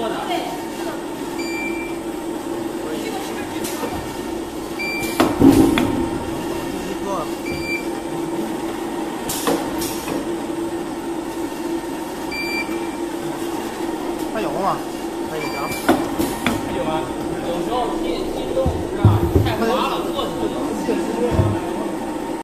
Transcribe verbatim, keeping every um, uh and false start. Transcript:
多的。对，是的。这个是不是指标的？一个。还有吗？还有啥？还有啊，有时候进进洞。